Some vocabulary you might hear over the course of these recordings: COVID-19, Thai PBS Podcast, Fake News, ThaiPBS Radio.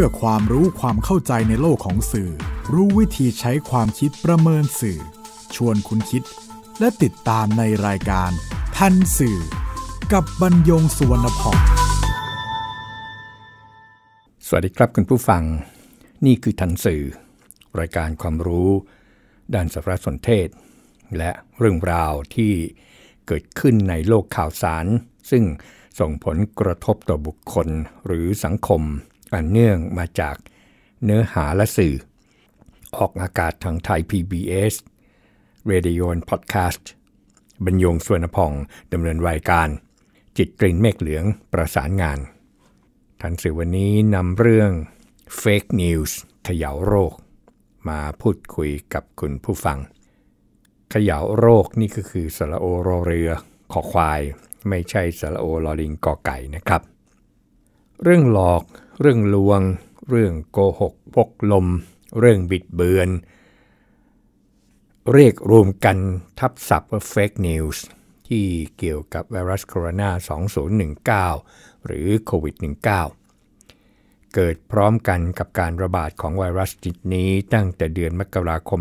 พื่อความรู้ความเข้าใจในโลกของสื่อรู้วิธีใช้ความคิดประเมินสื่อชวนคุณคิดและติดตามในรายการทันสื่อกับบรรยงสุวรรณพรสวัสดีครับคุณผู้ฟังนี่คือทันสื่อรายการความรู้ด้านสารสนเทศและเรื่องราวที่เกิดขึ้นในโลกข่าวสารซึ่งส่งผลกระทบต่อบุคคลหรือสังคมอันเนื่องมาจากเนื้อหาและสื่อออกอากาศทางไทย PBS Radio and Podcast บรรยงสุวรรณพงษ์ดำเนินรายการจิตกลิ่นเมฆเหลืองประสานงานทันสื่อวันนี้นำเรื่อง Fake News เขย่าโรคมาพูดคุยกับคุณผู้ฟังเขย่าโรคนี่ก็คือสระโอรอเรือขอควายไม่ใช่สระโอลอลิงกอไก่นะครับเรื่องหลอกเรื่องลวงเรื่องโกหกพกลมเรื่องบิดเบือนเรียกรวมกันทับศัพท์ว่า Fake News ที่เกี่ยวกับไวรัสโคโรนา 2019 หรือโควิด 19 เกิดพร้อมกันกับการระบาดของไวรัสชนิดนี้ตั้งแต่เดือนมกราคม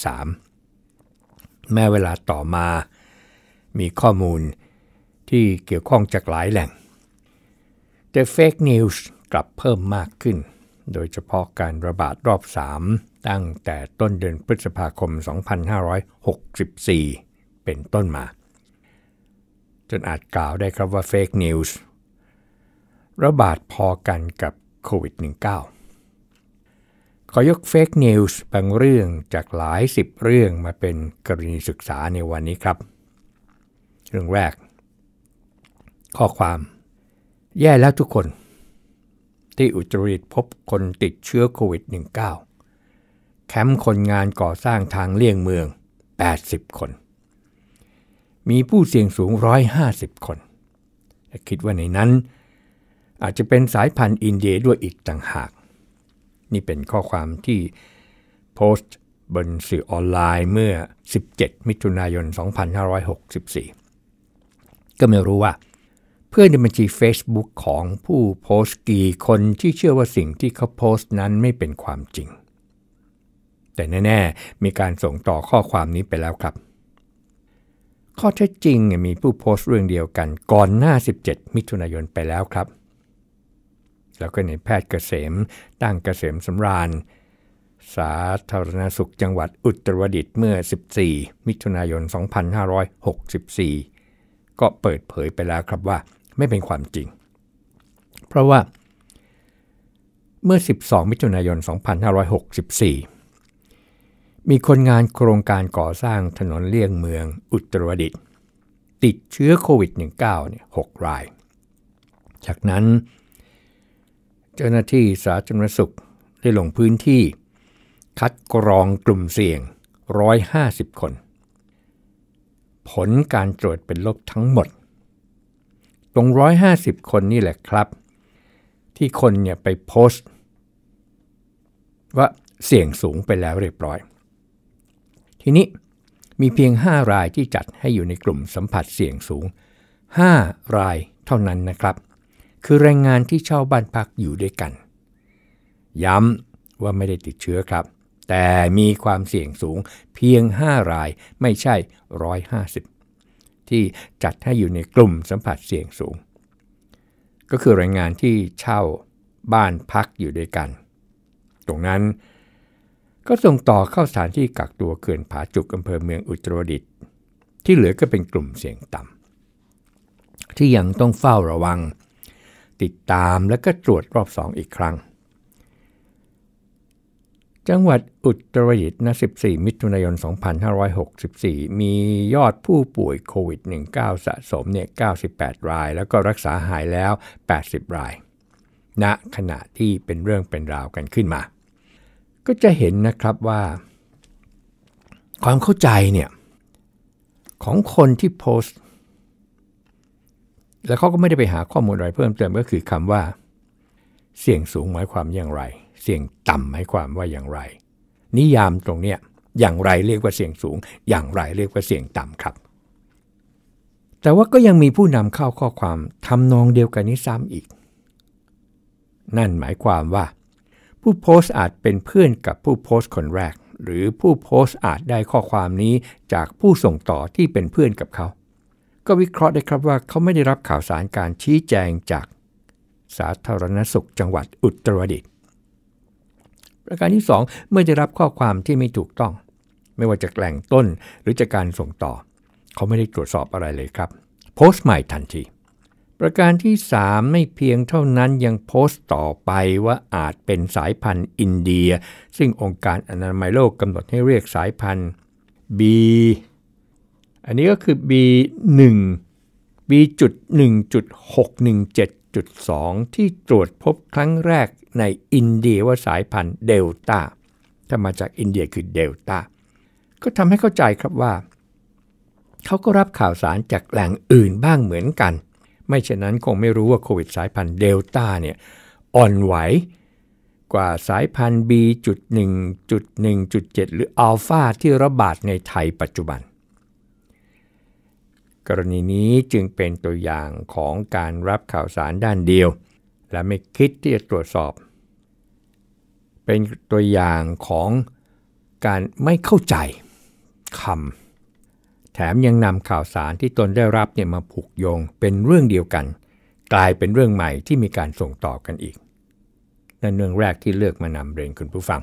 2563 แม้เวลาต่อมามีข้อมูลที่เกี่ยวข้องจากหลายแหล่งแต่ Fake News กลับเพิ่มมากขึ้นโดยเฉพาะการระบาดรอบ 3 ตั้งแต่ต้นเดือนพฤษภาคม 2564 เป็นต้นมาจนอาจกล่าวได้ครับว่า Fake News ระบาดพอกันกับโควิด 19 ขอยก Fake News บางเรื่องจากหลายสิบเรื่องมาเป็นกรณีศึกษาในวันนี้ครับเรื่องแรกข้อความแย่แล้วทุกคนที่อุตรดิตถ์พบคนติดเชื้อโควิด 19 แคมป์คนงานก่อสร้างทางเลี่ยงเมือง80 คนมีผู้เสี่ยงสูง150 คนและคิดว่าในนั้นอาจจะเป็นสายพันธุ์อินเดียด้วยอีกต่างหากนี่เป็นข้อความที่โพสต์บนสื่อออนไลน์เมื่อ17มิถุนายน2564ก็ไม่รู้ว่าเพื่อนในบัญชี Facebook ของผู้โพสต์กี่คนที่เชื่อว่าสิ่งที่เขาโพสต์นั้นไม่เป็นความจริงแต่แน่ๆมีการส่งต่อข้อความนี้ไปแล้วครับข้อเท็จจริงมีผู้โพสต์เรื่องเดียวกันก่อนหน้า17มิถุนายนไปแล้วครับแล้วก็ในแพทย์เกษมตั้งเกษมสำราญสาธารณสุขจังหวัดอุตรดิตถ์เมื่อ14มิถุนายน2564ก็เปิดเผยไปแล้วครับว่าไม่เป็นความจริงเพราะว่าเมื่อ12มิถุนายน2564มีคนงานโครงการก่อสร้างถนนเลี่ยงเมืองอุตรดิตถ์ติดเชื้อโควิด 19 6 รายจากนั้นเจ้าหน้าที่สาธารณสุขได้ลงพื้นที่คัดกรองกลุ่มเสี่ยง150 คนผลการตรวจเป็นลบทั้งหมดตรง150 คนนี่แหละครับที่คนเนี่ยไปโพสต์ว่าเสี่ยงสูงไปแล้วเรียบร้อยทีนี้มีเพียง5 รายที่จัดให้อยู่ในกลุ่มสัมผัสเสี่ยงสูง5 รายเท่านั้นนะครับคือแรงงานที่เช่าบ้านพักอยู่ด้วยกันย้ำว่าไม่ได้ติดเชื้อครับแต่มีความเสี่ยงสูงเพียง5 รายไม่ใช่150ที่จัดให้อยู่ในกลุ่มสัมผัสเสี่ยงสูงก็คือแรงงานที่เช่าบ้านพักอยู่ด้วยกันตรงนั้นก็ส่งต่อเข้าสถานที่กักตัวเขื่อนผาจุกอำเภอเมืองอุตรดิตถ์ที่เหลือก็เป็นกลุ่มเสี่ยงต่ำที่ยังต้องเฝ้าระวังติดตามและก็ตรวจรอบ2อีกครั้งจังหวัดอุตรดิตถ์ณ 14 มิถุนายน 2564 มียอดผู้ป่วยโควิด 19 สะสม98 รายแล้วก็รักษาหายแล้ว 80 รายณขณะที่เป็นเรื่องเป็นราวกันขึ้นมาก็จะเห็นนะครับว่าความเข้าใจเนี่ยของคนที่โพสต์แล้วเขาก็ไม่ได้ไปหาข้อมูลอะไรเพิ่มเติมก็คือคำว่าเสี่ยงสูงหมายความอย่างไรเสี่ยงต่ำหมายความว่าอย่างไรนิยามตรงเนี้ยอย่างไรเรียกว่าเสี่ยงสูงอย่างไรเรียกว่าเสี่ยงต่ำครับแต่ว่าก็ยังมีผู้นำเข้าข้อความทำนองเดียวกันนี้ซ้ำอีก นั่นหมายความว่าผู้โพสต์อาจเป็นเพื่อนกับผู้โพสต์คนแรกหรือผู้โพสต์อาจได้ข้อความนี้จากผู้ส่งต่อที่เป็นเพื่อนกับเขาก็วิเคราะห์ได้ครับว่าเขาไม่ได้รับข่าวสารการชี้แจงจากสาธารณสุขจังหวัดอุตรดิตถ์ประการที่ 2 เมื่อได้รับข้อความที่ไม่ถูกต้องไม่ว่าจากแหล่งต้นหรือจากการส่งต่อเขาไม่ได้ตรวจสอบอะไรเลยครับโพสต์ใหม่ทันทีประการที่ 3 ไม่เพียงเท่านั้นยังโพสต์ต่อไปว่าอาจเป็นสายพันธุ์อินเดียซึ่งองค์การอนามัยโลกกำหนดให้เรียกสายพันธุ์ B อันนี้ก็คือ B.1.617.2 ที่ตรวจพบครั้งแรกในอินเดียว่าสายพันธุ์เดลต้าถ้ามาจากอินเดียคือเดลต้าก็ทำให้เข้าใจครับว่าเขาก็รับข่าวสารจากแหล่งอื่นบ้างเหมือนกันไม่เช่นนั้นคงไม่รู้ว่าโควิดสายพันธุ์เดลต้าเนี่ยอ่อนไหวกว่าสายพันธุ์ B.1.1.7 หรืออัลฟาที่ระบาดในไทยปัจจุบันกรณีนี้จึงเป็นตัวอย่างของการรับข่าวสารด้านเดียวและไม่คิดที่จะตรวจสอบเป็นตัวอย่างของการไม่เข้าใจคำแถมยังนำข่าวสารที่ตนได้รับเนี่ยมาผูกโยงเป็นเรื่องเดียวกันกลายเป็นเรื่องใหม่ที่มีการส่งต่อกันอีกนั่นเรื่องแรกที่เลือกมานำเรียนคุณผู้ฟัง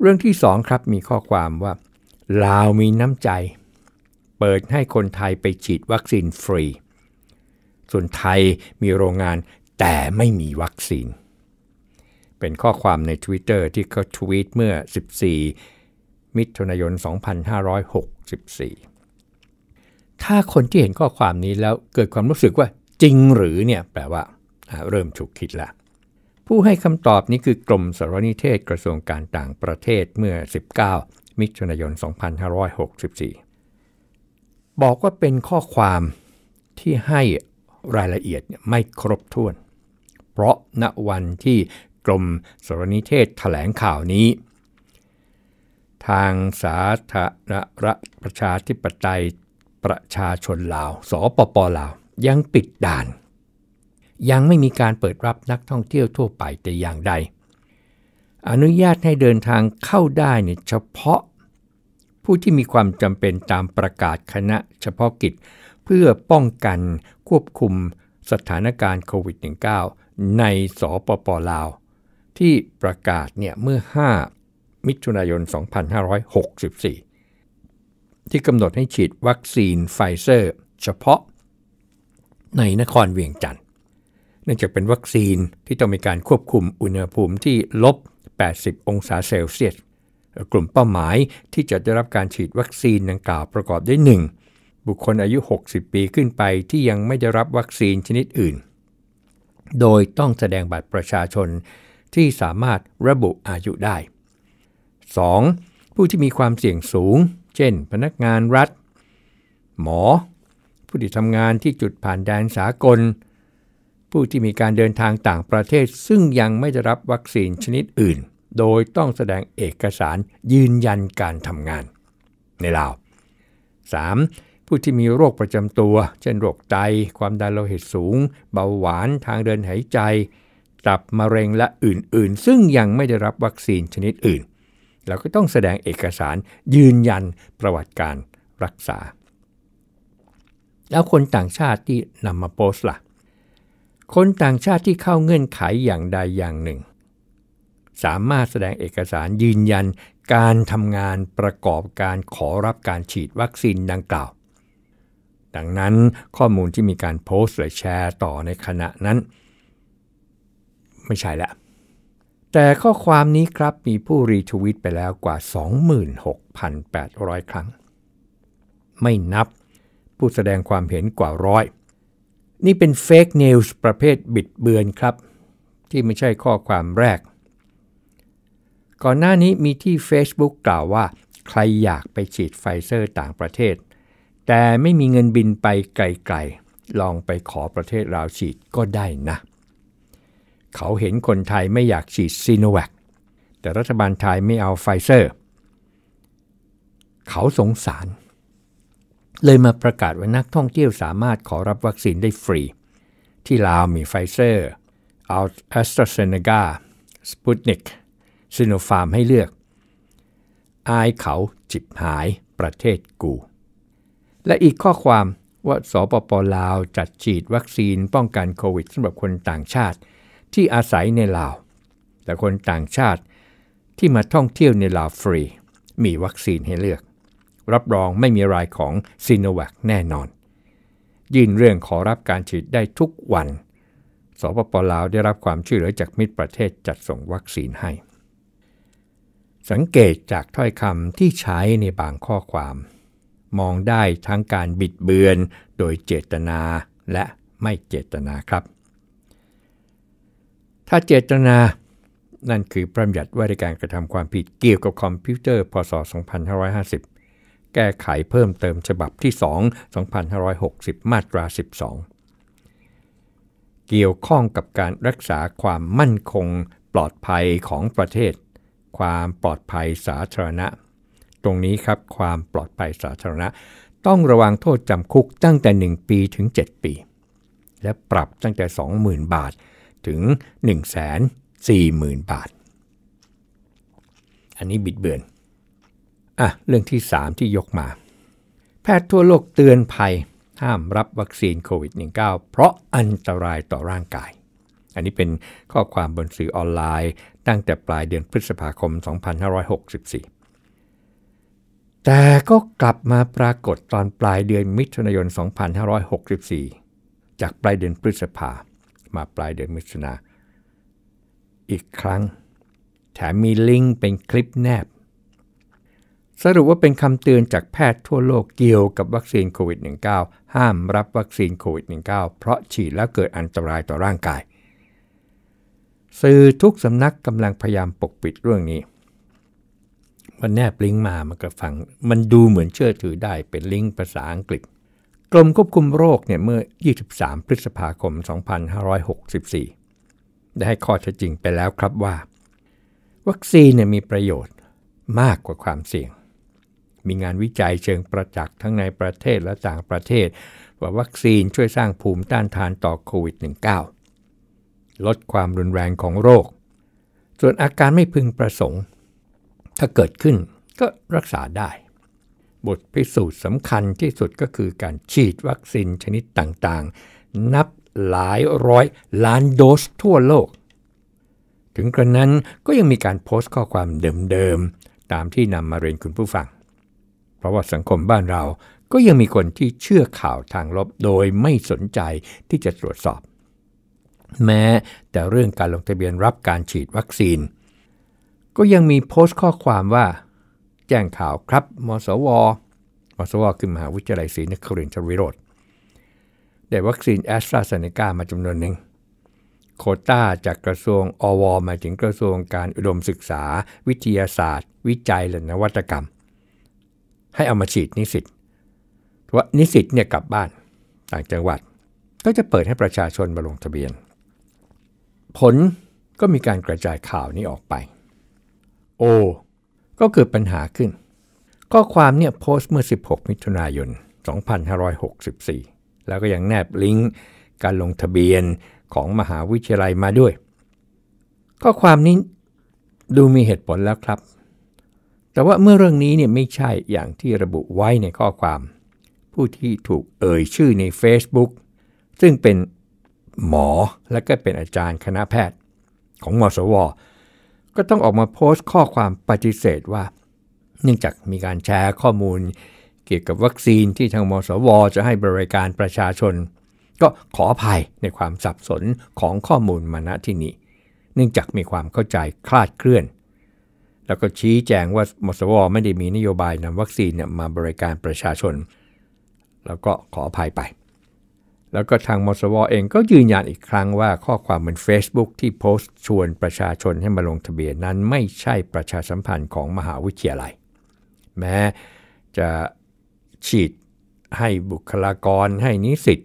เรื่องที่ 2 ครับมีข้อความว่าลาวมีน้ำใจเปิดให้คนไทยไปฉีดวัคซีนฟรีส่วนไทยมีโรงงานแต่ไม่มีวัคซีนเป็นข้อความใน Twitter ที่เขาทวีตเมื่อ14มิถุนายน2564ถ้าคนที่เห็นข้อความนี้แล้วเกิดความรู้สึกว่าจริงหรือเนี่ยแปลว่าเริ่มฉุกคิดละผู้ให้คำตอบนี้คือกรมสารนิเทศกระทรวงการต่างประเทศเมื่อ19มิถุนายน2564บอกว่าเป็นข้อความที่ให้รายละเอียดไม่ครบถ้วนเพราะณวันที่กรมสารนิเทศแถลงข่าวนี้ทางสาธารณรัฐประชาธิปไตยประชาชนลาวสปปลาวยังปิดด่านยังไม่มีการเปิดรับนักท่องเที่ยวทั่วไปแต่อย่างใดอนุญาตให้เดินทางเข้าได้เนี่ยเฉพาะผู้ที่มีความจำเป็นตามประกาศคณะเฉพาะกิจเพื่อป้องกันควบคุมสถานการณ์โควิด -19 ในสปปลาวที่ประกาศเนี่ยเมื่อ5มิถุนายน2564ที่กำหนดให้ฉีดวัคซีนไฟเซอร์เฉพาะในนครเวียงจันทร์เนื่องจากเป็นวัคซีนที่ต้องมีการควบคุมอุณหภูมิที่-80 องศาเซลเซียสกลุ่มเป้าหมายที่จะได้รับการฉีดวัคซีนดังกล่าวประกอบด้วย 1. บุคคลอายุ60ปีขึ้นไปที่ยังไม่ได้รับวัคซีนชนิดอื่นโดยต้องแสดงบัตรประชาชนที่สามารถระบุอายุได้ 2. ผู้ที่มีความเสี่ยงสูงเช่นพนักงานรัฐหมอผู้ที่ทำงานที่จุดผ่านแดนสากลผู้ที่มีการเดินทางต่างประเทศซึ่งยังไม่ได้รับวัคซีนชนิดอื่นโดยต้องแสดงเอกสารยืนยันการทำงานในลาว 3. ผู้ที่มีโรคประจำตัวเช่นโรคไตความดันโลหิตสูงเบาหวานทางเดินหายใจตับมะเร็งและอื่นๆซึ่งยังไม่ได้รับวัคซีนชนิดอื่นเราก็ต้องแสดงเอกสารยืนยันประวัติการรักษาแล้วคนต่างชาติที่นำมาโพสต์ล่ะคนต่างชาติที่เข้าเงื่อนไขอย่างใดอย่างหนึ่งสามารถแสดงเอกสารยืนยันการทำงานประกอบการขอรับการฉีดวัคซีนดังกล่าวดังนั้นข้อมูลที่มีการโพสต์หรือแชร์ต่อในขณะนั้นไม่ใช่ละแต่ข้อความนี้ครับมีผู้รีทวีตไปแล้วกว่า 26,800 ครั้งไม่นับผู้แสดงความเห็นกว่าร้อยนี่เป็นเฟคนิวส์ประเภทบิดเบือนครับที่ไม่ใช่ข้อความแรกก่อนหน้านี้มีที่ Facebook กล่าวว่าใครอยากไปฉีดไฟเซอร์ต่างประเทศแต่ไม่มีเงินบินไปไกลๆลองไปขอประเทศลาวฉีดก็ได้นะเขาเห็นคนไทยไม่อยากฉีดซีโนแวคแต่รัฐบาลไทยไม่เอาไฟเซอร์เขาสงสารเลยมาประกาศว่านักท่องเที่ยวสามารถขอรับวัคซีนได้ฟรีที่ลาวมีไฟเซอร์ เอาแอสตราเซเนกาสปุตนิกซิโนฟาร์มให้เลือกอายเขาจิบหายประเทศกูและอีกข้อความว่าสปป.ลาวจัดฉีดวัคซีนป้องกันโควิดสำหรับคนต่างชาติที่อาศัยในลาวและคนต่างชาติที่มาท่องเที่ยวในลาวฟรีมีวัคซีนให้เลือกรับรองไม่มีรายของซิโนแวคแน่นอนยื่นเรื่องขอรับการฉีดได้ทุกวันสปป.ลาวได้รับความช่วยเหลือจากมิตรประเทศจัดส่งวัคซีนให้สังเกตจากถ้อยคำที่ใช้ในบางข้อความมองได้ทั้งการบิดเบือนโดยเจตนาและไม่เจตนาครับถ้าเจตนานั่นคือพระบัญญัติว่าด้วยการกระทำความผิดเกี่ยวกับคอมพิวเตอร์พ.ศ. 2550 แก้ไขเพิ่มเติมฉบับที่ 2 2560 มาตรา 12 เกี่ยวข้องกับการรักษาความมั่นคงปลอดภัยของประเทศความปลอดภัยสาธารณะตรงนี้ครับความปลอดภัยสาธารณะต้องระวังโทษจำคุกตั้งแต่1ปีถึง7ปีและปรับตั้งแต่ 20,000 บาทถึง 140,000 บาทอันนี้บิดเบือนเรื่องที่ 3 ที่ยกมาแพทย์ทั่วโลกเตือนภัยห้ามรับวัคซีนโควิด -19 เพราะอันตรายต่อร่างกายอันนี้เป็นข้อความบนสื่อออนไลน์ตั้งแต่ปลายเดือนพฤษภาคม 2564แต่ก็กลับมาปรากฏตอนปลายเดือนมิถุนายน 2564 จากปลายเดือนพฤษภามาปลายเดือนมิถุนาอีกครั้งแถมมีลิงก์เป็นคลิปแนบสรุปว่าเป็นคำเตือนจากแพทย์ทั่วโลกเกี่ยวกับวัคซีนโควิด -19 ห้ามรับวัคซีนโควิด -19 เพราะฉีดแล้วเกิดอันตรายต่อร่างกายสื่อทุกสำนักกำลังพยายามปกปิดเรื่องนี้มันแนบลิงก์มามันก็ฟังมันดูเหมือนเชื่อถือได้เป็นลิงก์ภาษาอังกฤษกรมควบคุมโรคเนี่ยเมื่อ23พฤษภาคม2564ได้ให้ข้อเท็จจริงไปแล้วครับว่าวัคซีนเนี่ยมีประโยชน์มากกว่าความเสี่ยงมีงานวิจัยเชิงประจักษ์ทั้งในประเทศและต่างประเทศว่าวัคซีนช่วยสร้างภูมิต้านทานต่อโควิด -19 ลดความรุนแรงของโรคส่วนอาการไม่พึงประสงค์ถ้าเกิดขึ้นก็รักษาได้บทพิสูจน์สำคัญที่สุดก็คือการฉีดวัคซีนชนิดต่างๆนับหลายร้อยล้านโดสทั่วโลกถึงกระนั้นก็ยังมีการโพสต์ข้อความเดิมๆตามที่นำมาเรียนคุณผู้ฟังเพราะว่าสังคมบ้านเราก็ยังมีคนที่เชื่อข่าวทางลบโดยไม่สนใจที่จะตรวจสอบแม้แต่เรื่องการลงทะเบียนรับการฉีดวัคซีนก็ยังมีโพสต์ข้อความว่าแจ้งข่าวครับมสวคือมหาวิทยาลัยศรีนครินทรวิโรธได้วัคซีนแอสตราเซเนกามาจำนวนหนึ่งโควต้าจากกระทรวงอวมาถึงกระทรวงการอุดมศึกษาวิทยาศาสตร์วิจัยและนวัตกรรมให้เอามาฉีดนิสิตว่านิสิตเนี่ยกลับบ้านต่างจังหวัดก็จะเปิดให้ประชาชนมาลงทะเบียนผลก็มีการกระจายข่าวนี้ออกไปก็เกิดปัญหาขึ้นข้อความเนี่ยโพสต์เมื่อ16มิถุนายน2564แล้วก็ยังแนบลิงก์การลงทะเบียนของมหาวิทยาลัยมาด้วยข้อความนี้ดูมีเหตุผลแล้วครับแต่ว่าเมื่อเรื่องนี้เนี่ยไม่ใช่อย่างที่ระบุไว้ในข้อความผู้ที่ถูกเอ่ยชื่อใน Facebook ซึ่งเป็นหมอและก็เป็นอาจารย์คณะแพทย์ของมสวก็ต้องออกมาโพสต์ข้อความปฏิเสธว่าเนื่องจากมีการแชร์ข้อมูลเกี่ยวกับวัคซีนที่ทางมสวจะให้บริการประชาชนก็ขออภัยในความสับสนของข้อมูลมาณที่นี้เนื่องจากมีความเข้าใจคลาดเคลื่อนแล้วก็ชี้แจงว่ามสวไม่ได้มีนโยบายนำวัคซีนมาบริการประชาชนแล้วก็ขออภัยไปแล้วก็ทางมสวเองก็ยืนยันอีกครั้งว่าข้อความบน Facebook ที่โพสต์ชวนประชาชนให้มาลงทะเบียนนั้นไม่ใช่ประชาสัมพันธ์ของมหาวิทยาลัยแม้จะฉีดให้บุคลากรให้นิสิต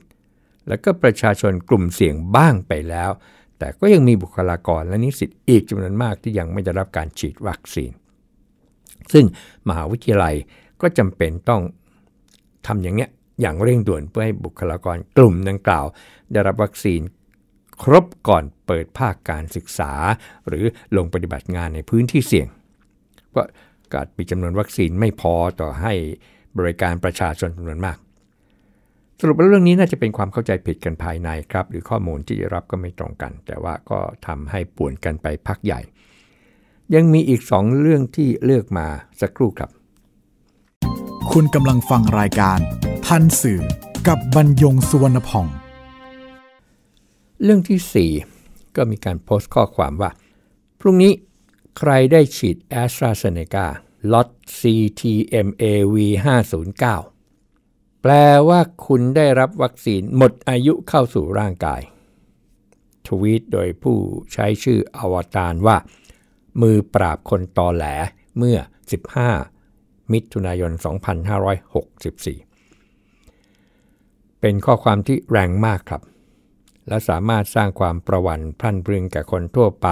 แล้วก็ประชาชนกลุ่มเสี่ยงบ้างไปแล้วแต่ก็ยังมีบุคลากรและนิสิตอีกจำนวนมากที่ยังไม่ได้รับการฉีดวัคซีนซึ่งมหาวิทยาลัยก็จำเป็นต้องทำอย่างเนี้ยอย่างเร่งด่วนเพื่อให้บุคลากรกลุ่มดังกล่าวได้รับวัคซีน ครบก่อนเปิดภาคการศึกษาหรือลงปฏิบัติงานในพื้นที่เสี่ยงว่าการมีจำนวนวัคซีนไม่พอต่อให้บริการประชาชนจำนวนมากสรุปแล้วเรื่องนี้น่าจะเป็นความเข้าใจผิดกันภายในครับหรือข้อมูลที่รับก็ไม่ตรงกันแต่ว่าก็ทำให้ป่วนกันไปพักใหญ่ยังมีอีก2เรื่องที่เลือกมาสักครู่ครับคุณกำลังฟังรายการทันสื่อกับบรรยงสุวรรณพองเรื่องที่4ก็มีการโพสต์ข้อความว่าพรุ่งนี้ใครได้ฉีด AstraZeneca ล็อต CTMAV509 แปลว่าคุณได้รับวัคซีนหมดอายุเข้าสู่ร่างกายทวีตโดยผู้ใช้ชื่ออวตารว่ามือปราบคนตอแหลเมื่อ15มิถุนายน2564เป็นข้อความที่แรงมากครับและสามารถสร้างความประหวั่นพรั่นพรึงแก่คนทั่วไป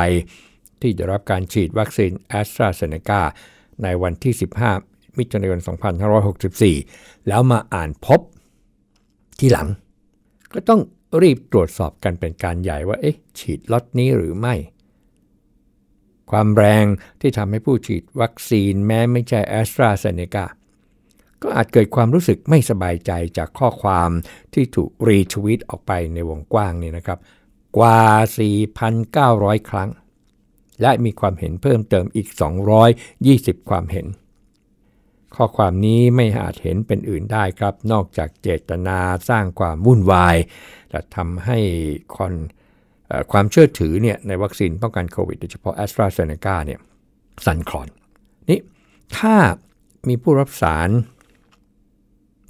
ที่ได้รับการฉีดวัคซีน AstraZeneca ในวันที่15มิถุนายน2564แล้วมาอ่านพบที่หลังก็ต้องรีบตรวจสอบกันเป็นการใหญ่ว่าเอ๊ะฉีดล็อตนี้หรือไม่ความแรงที่ทำให้ผู้ฉีดวัคซีนแม้ไม่ใช่ AstraZeneca ก็อาจเกิดความรู้สึกไม่สบายใจจากข้อความที่ถูกรีทวีตออกไปในวงกว้างนี่นะครับกว่า 4,900 ครั้งและมีความเห็นเพิ่มเติมอีก220ความเห็นข้อความนี้ไม่อาจเห็นเป็นอื่นได้ครับนอกจากเจตนาสร้างความวุ่นวายและทำให้ความเชื่อถือเนี่ยในวัคซีนป้องกันโควิดโดยเฉพาะ AstraZeneca เนี่ยสั่นคลอนนี่ถ้ามีผู้รับสาร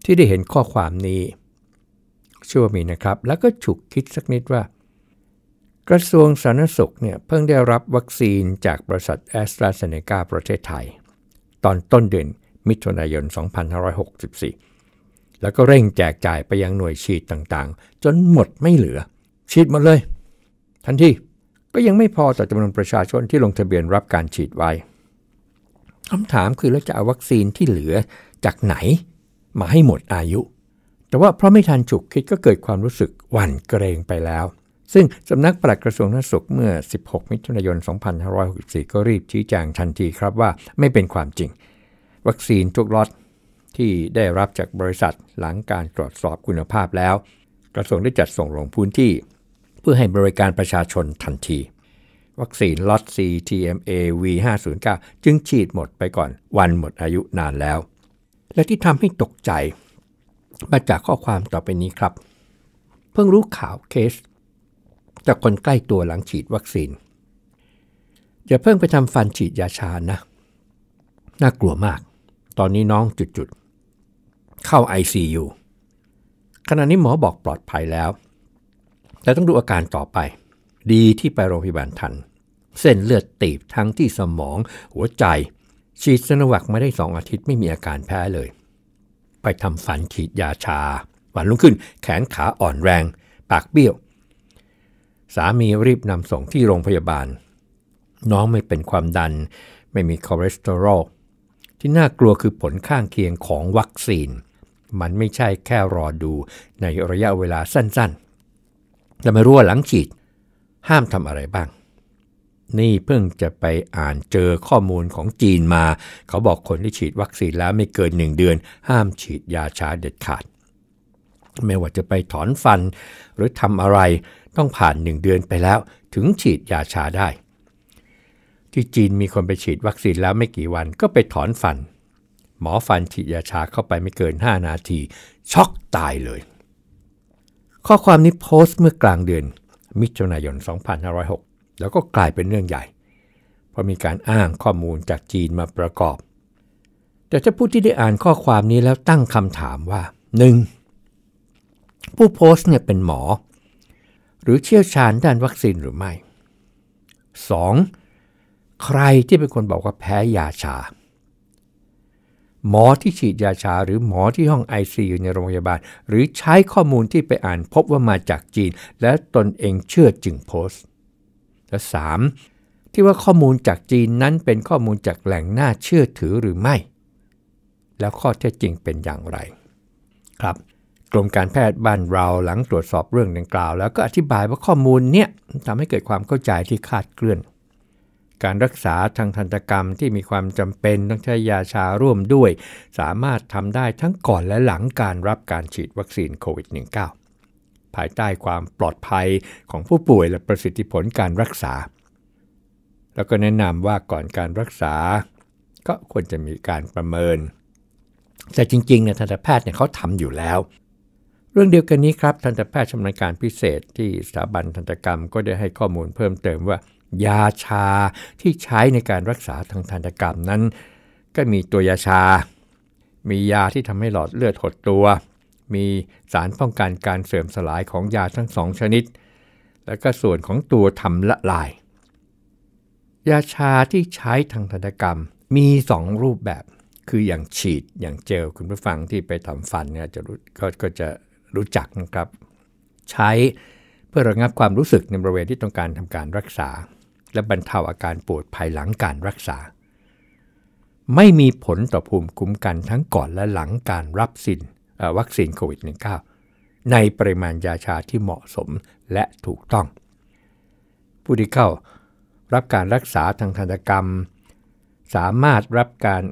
ที่ได้เห็นข้อความนี้เชื่อว่ามีนะครับแล้วก็ฉุกคิดสักนิดว่ากระทรวงสาธารณสุขเนี่ยเพิ่งได้รับวัคซีนจากบริษัท AstraZeneca ประเทศไทยตอนต้นเดือนมิถุนายน2564แล้วก็เร่งแจกจ่ายไปยังหน่วยฉีดต่างๆจนหมดไม่เหลือฉีดหมดเลยทันทีก็ยังไม่พอต่อจำนวนประชาชนที่ลงทะเบียนรับการฉีดไว้คำถามคือแล้วจะเอาวัคซีนที่เหลือจากไหนมาให้หมดอายุแต่ว่าเพราะไม่ทันฉุกคิดก็เกิดความรู้สึกหวั่นเกรงไปแล้วซึ่งสำนักปลัดกระทรวงสาธารณสุขเมื่อ16มิถุนายน2564ก็รีบชี้แจงทันทีครับว่าไม่เป็นความจริงวัคซีนทุกล็อตที่ได้รับจากบริษัทหลังการตรวจสอบคุณภาพแล้วกระทรวงได้จัดส่งลงพื้นที่เพื่อให้บริการประชาชนทันทีวัคซีนล็อต CTMAV509 จึงฉีดหมดไปก่อนวันหมดอายุนานแล้วและที่ทำให้ตกใจมาจากข้อความต่อไปนี้ครับเพิ่งรู้ข่าวเคสจากคนใกล้ตัวหลังฉีดวัคซีนอย่าเพิ่งไปทำฟันฉีดยาชานะน่ากลัวมากตอนนี้น้องจุดๆเข้า ICU ขณะนี้หมอบอกปลอดภัยแล้วแต่ต้องดูอาการต่อไปดีที่ไปโรงพยาบาลทันเส้นเลือดตีบทั้งที่สมองหัวใจฉีดซิโนแวคมาได้2อาทิตย์ไม่มีอาการแพ้เลยไปทำฟันฉีดยาชาวันรุ่งขึ้นแขนขาอ่อนแรงปากเบี้ยวสามีรีบนำส่งที่โรงพยาบาลน้องไม่เป็นความดันไม่มีคอเลสเตอรอลที่น่ากลัวคือผลข้างเคียงของวัคซีนมันไม่ใช่แค่รอดูในระยะเวลาสั้นๆแต่ไม่รู้ว่าหลังฉีดห้ามทำอะไรบ้างนี่เพิ่งจะไปอ่านเจอข้อมูลของจีนมาเขาบอกคนที่ฉีดวัคซีนแล้วไม่เกิน1เดือนห้ามฉีดยาชาเด็ดขาดไม่ว่าจะไปถอนฟันหรือทำอะไรต้องผ่าน1เดือนไปแล้วถึงฉีดยาชาได้ที่จีนมีคนไปฉีดวัคซีนแล้วไม่กี่วันก็ไปถอนฟันหมอฟันฉีดยาชาเข้าไปไม่เกิน5นาทีช็อกตายเลยข้อความนี้โพสต์เมื่อกลางเดือนมิถุนายน2506แล้วก็กลายเป็นเรื่องใหญ่เพราะมีการอ้างข้อมูลจากจีนมาประกอบแต่ถ้าผู้ที่ได้อ่านข้อความนี้แล้วตั้งคำถามว่า 1. ผู้โพสต์เนี่ยเป็นหมอหรือเชี่ยวชาญด้านวัคซีนหรือไม่ 2. ใครที่เป็นคนบอกว่าแพ้ยาชาหมอที่ฉีดยาชาหรือหมอที่ห้อง ICU ในโรงพยาบาลหรือใช้ข้อมูลที่ไปอ่านพบว่ามาจากจีนและตนเองเชื่อจึงโพสต์และ 3. ที่ว่าข้อมูลจากจีนนั้นเป็นข้อมูลจากแหล่งน่าเชื่อถือหรือไม่แล้วข้อเท็จจริงเป็นอย่างไรครับ กรมการแพทย์บ้านเราหลังตรวจสอบเรื่องดังกล่าวแล้วก็อธิบายว่าข้อมูลเนี่ยทำให้เกิดความเข้าใจที่คลาดเคลื่อนการรักษาทางทันตกรรมที่มีความจำเป็นต้องใช้ยาชาร่วมด้วยสามารถทำได้ทั้งก่อนและหลังการรับการฉีดวัคซีนโควิด -19 ภายใต้ความปลอดภัยของผู้ป่วยและประสิทธิผลการรักษาแล้วก็แนะนำว่าก่อนการรักษาก็ควรจะมีการประเมินแต่จริงๆเนี่ยทันตแพทย์เนี่ยเขาทำอยู่แล้วเรื่องเดียวกันนี้ครับทันตแพทย์ชำนาญการพิเศษที่สถาบันทันตกรรมก็ได้ให้ข้อมูลเพิ่มเติมว่ายาชาที่ใช้ในการรักษาทางทันตกรรมนั้นก็มีตัวยาชามียาที่ทำให้หลอดเลือดหดตัวมีสารป้องกันการเสื่อมสลายของยาทั้งสองชนิดและก็ส่วนของตัวทำละลายยาชาที่ใช้ทางทันตกรรมมี2รูปแบบคืออย่างฉีดอย่างเจลคุณผู้ฟังที่ไปทำฟันเนี่ยจะรู้ก็จะรู้จักนะครับใช้เพื่อระงับความรู้สึกในบริเวณที่ต้องการทำการรักษาและบรรเทาอาการปวดภายหลังการรักษาไม่มีผลต่อภูมิคุ้มกันทั้งก่อนและหลังการรับวัคซีนโควิด -19 ในปริมาณยาชาที่เหมาะสมและถูกต้องผู้ที่เข้ารับการรักษาทางทันตกรรมสามารถรับการ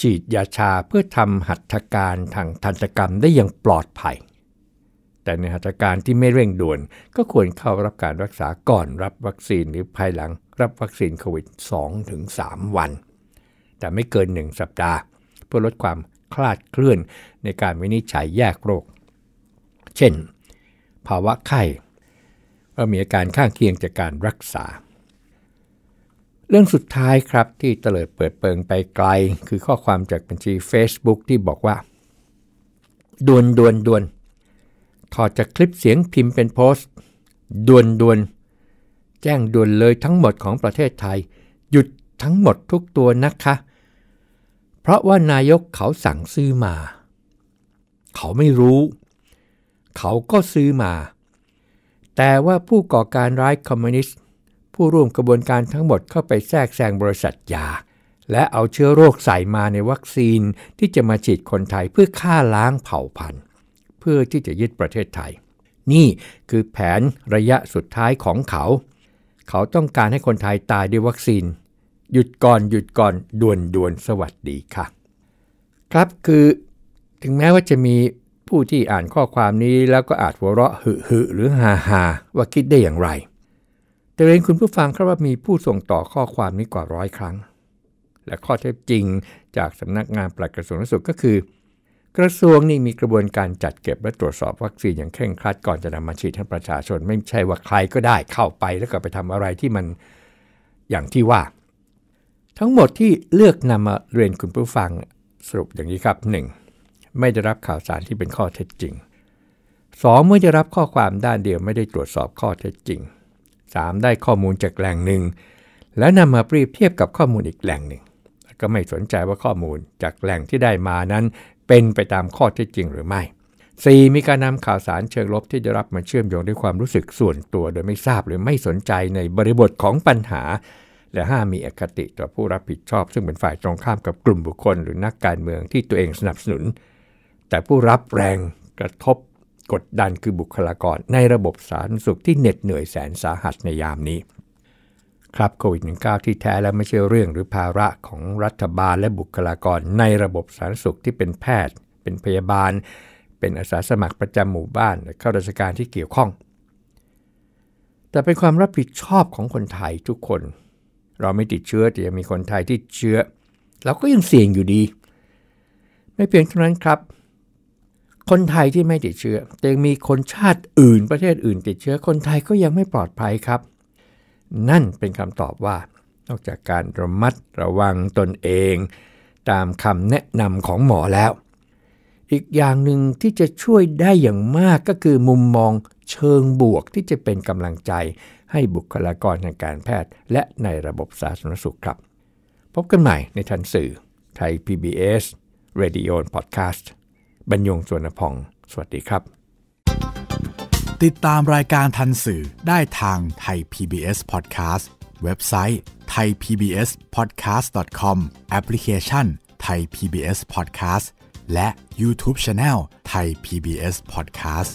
ฉีดยาชาเพื่อทำหัตถการทางทันตกรรมได้อย่างปลอดภัยแต่ในหัตถการที่ไม่เร่งด่วนก็ควรเข้ารับการรักษาก่อนรับวัคซีนหรือภายหลังรับวัคซีนโควิด 2-3 วันแต่ไม่เกิน1สัปดาห์เพื่อลดความคลาดเคลื่อนในการวินิจฉัยแยกโรคเช่นภาวะไข้ว่ามีอาการข้างเคียงจากการรักษาเรื่องสุดท้ายครับที่เตลิดเปิดเปิงไปไกลคือข้อความจากบัญชี Facebook ที่บอกว่าด่วนถอดจากคลิปเสียงพิมพ์เป็นโพสต์ด่วนแจ้งด่วนเลยทั้งหมดของประเทศไทยหยุดทั้งหมดทุกตัวนะคะเพราะว่านายกเขาสั่งซื้อมาเขาไม่รู้เขาก็ซื้อมาแต่ว่าผู้ก่อการร้ายคอมมิวนิสต์ผู้ร่วมกระบวนการทั้งหมดเข้าไปแทรกแซงบริษัทยาและเอาเชื้อโรคใส่มาในวัคซีนที่จะมาฉีดคนไทยเพื่อฆ่าล้างเผ่าพันธุ์เพื่อที่จะยึดประเทศไทยนี่คือแผนระยะสุดท้ายของเขาต้องการให้คนไทยตายด้วยวัคซีนหยุดก่อนด่วนสวัสดีค่ะครับคือถึงแม้ว่าจะมีผู้ที่อ่านข้อความนี้แล้วก็อาจหัวเราะฮึหรือฮ่าว่าคิดได้อย่างไรแต่เรียนคุณผู้ฟังครับว่ามีผู้ส่งต่อข้อความนี้กว่า100ครั้งและข้อเท็จจริงจากสำนักงานปลัดกระทรวงสาธารณสุขก็คือกระทรวงนี่มีกระบวนการจัดเก็บและตรวจสอบวัคซีนอย่างเคร่งครัดก่อนจะนำมาฉีดให้ประชาชนไม่ใช่ว่าใครก็ได้เข้าไปแล้วก็ไปทำอะไรที่มันอย่างที่ว่าทั้งหมดที่เลือกนำมาเรียนคุณผู้ฟังสรุปอย่างนี้ครับ1ไม่ได้รับข่าวสารที่เป็นข้อเท็จจริง2ไม่ได้รับข้อความด้านเดียวไม่ได้ตรวจสอบข้อเท็จจริง3ได้ข้อมูลจากแหล่งหนึ่งแล้วนำมาเปรียบเทียบกับข้อมูลอีกแหล่งหนึ่งก็ไม่สนใจว่าข้อมูลจากแหล่งที่ได้มานั้นเป็นไปตามข้อเท็จจริงหรือไม่4มีการนำข่าวสารเชิงลบที่ได้รับมาเชื่อมโยงด้วยความรู้สึกส่วนตัวโดยไม่ทราบหรือไม่สนใจในบริบทของปัญหาและ5มีอคติต่อผู้รับผิดชอบซึ่งเป็นฝ่ายตรงข้ามกับกลุ่มบุคคลหรือนักการเมืองที่ตัวเองสนับสนุนแต่ผู้รับแรงกระทบกดดันคือบุคลากรในระบบสาธารณสุขที่เหน็ดเหนื่อยแสนสาหัสในยามนี้ครับโควิด -19 ที่แท้แล้วไม่ใช่เรื่องหรือภาระของรัฐบาลและบุคลากรในระบบสาธารณสุขที่เป็นแพทย์เป็นพยาบาลเป็นอาสาสมัครประจำหมู่บ้านและข้าราชการที่เกี่ยวข้องแต่เป็นความรับผิดชอบของคนไทยทุกคนเราไม่ติดเชื้อแต่ยังมีคนไทยที่เชื้อเราก็ยังเสี่ยงอยู่ดีไม่เพียงเท่านั้นครับคนไทยที่ไม่ติดเชื้อแต่ยังมีคนชาติอื่นประเทศอื่นติดเชื้อคนไทยก็ยังไม่ปลอดภัยครับนั่นเป็นคำตอบว่านอกจากการระมัดระวังตนเองตามคำแนะนำของหมอแล้วอีกอย่างหนึ่งที่จะช่วยได้อย่างมากก็คือมุมมองเชิงบวกที่จะเป็นกำลังใจให้บุคลากรทางการแพทย์และในระบบสาธารณสุขครับพบกันใหม่ในทันสื่อไทย PBS Radio Podcast บรรยง สวนพองศ์สวัสดีครับติดตามรายการทันสื่อได้ทางไทย PBS Podcast เว็บไซต์ thaipbspodcast.com แอปพลิเคชัน Thai PBS Podcast และ YouTube Channel ไทย PBS Podcast